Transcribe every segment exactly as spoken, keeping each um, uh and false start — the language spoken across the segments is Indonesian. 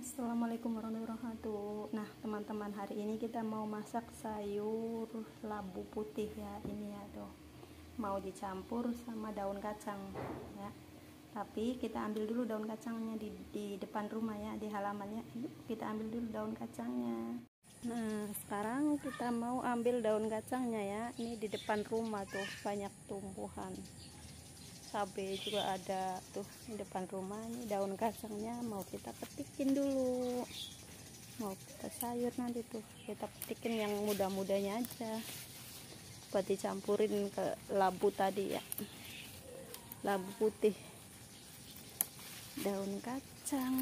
Assalamualaikum warahmatullahi wabarakatuh. Nah teman-teman, hari ini kita mau masak sayur labu putih ya. Ini ya tuh, mau dicampur sama daun kacang ya. Tapi kita ambil dulu daun kacangnya di, di depan rumah ya, di halamannya. Kita ambil dulu daun kacangnya. Nah sekarang kita mau ambil daun kacangnya ya. Ini di depan rumah tuh banyak tumbuhan, cabai juga ada tuh di depan rumah. Ini daun kacangnya mau kita petikin dulu, mau kita sayur nanti tuh kita petikin yang muda-mudanya aja buat dicampurin ke labu tadi ya, labu putih. Daun kacang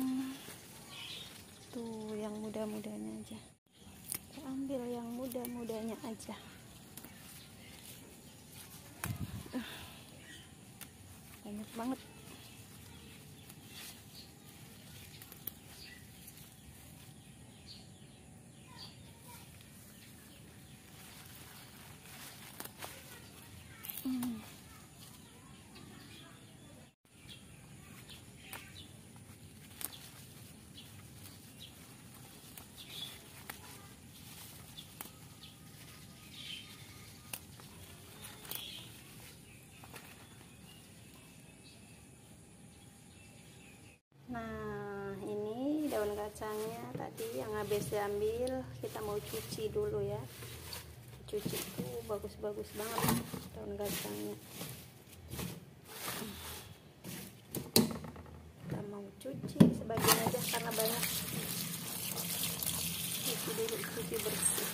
tuh yang muda-mudanya aja, kita ambil yang muda-mudanya aja. Banyak banget. Hmm. Nah ini daun kacangnya tadi yang habis diambil, kita mau cuci dulu ya. Cuci tuh bagus-bagus banget daun kacangnya. Kita mau cuci sebagian aja karena banyak. Cuci dulu, cuci bersih.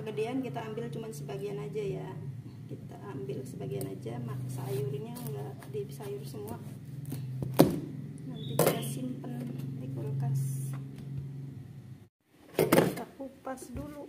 Kegedean kita ambil cuman sebagian aja ya, kita ambil sebagian aja, mak sayurnya enggak di sayur semua, nanti kita simpen di kulkas. Kita kupas dulu.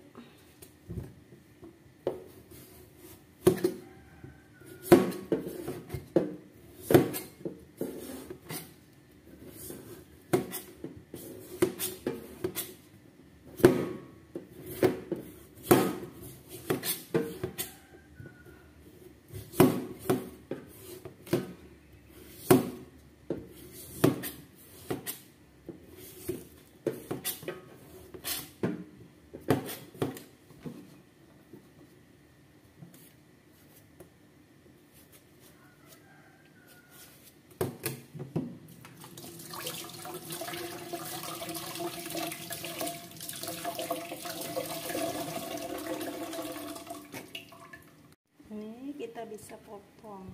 Ini kita bisa potong.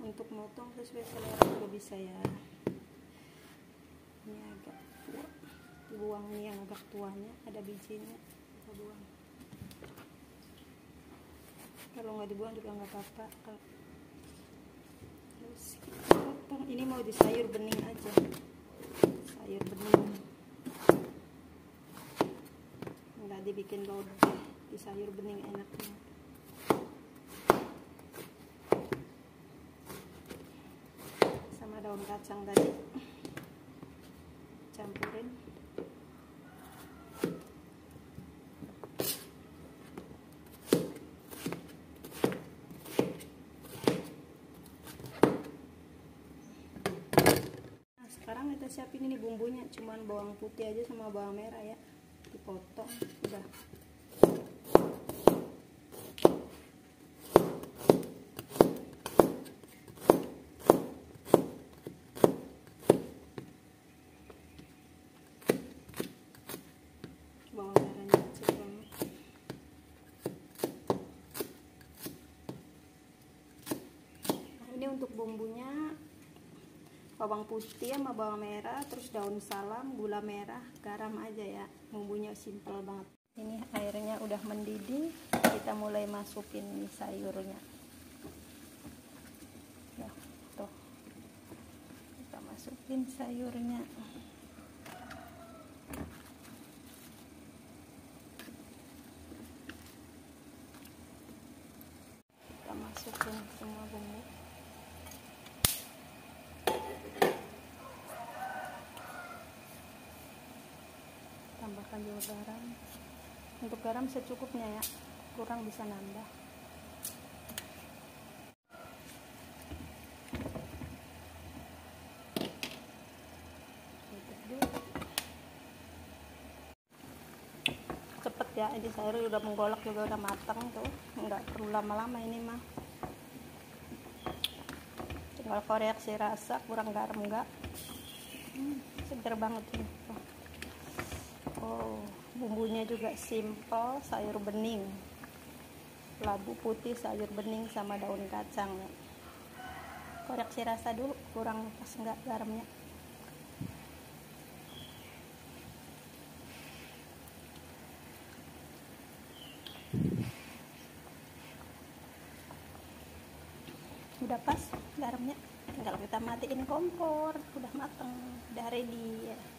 Untuk motong sesuai selera juga bisa ya. Ini agak tua, buang nih yang agak tuanya, ada bijinya kita buang. Kalau nggak dibuang juga nggak apa-apa. Terus kita potong. Ini mau di sayur bening aja, sayur bening, nggak dibikin lodeh. Di sayur bening enaknya. Sama daun kacang tadi campurin. Nah, sekarang kita siapin ini bumbunya, cuman bawang putih aja sama bawang merah ya. Dipotong, udah. Untuk bumbunya bawang putih sama bawang merah, terus daun salam, gula merah, garam aja ya. Bumbunya simpel banget. Ini airnya udah mendidih, kita mulai masukin sayurnya ya, tuh. Kita masukin sayurnya. Kita masukin semua bumbu. Tambahkan juga garam, Untuk garam secukupnya ya, kurang bisa nambah. Cepet ya, ini sayur udah menggolak juga, udah matang tuh, nggak perlu lama-lama ini mah. Tinggal koreksi rasa, kurang garam nggak. Hmm, seger banget ini. Oh, bumbunya juga simple, sayur bening, labu putih, sayur bening sama daun kacang. Koreksi rasa dulu, kurang pas enggak garamnya. Udah pas garamnya, tinggal kita matiin kompor, udah mateng, udah ready ya.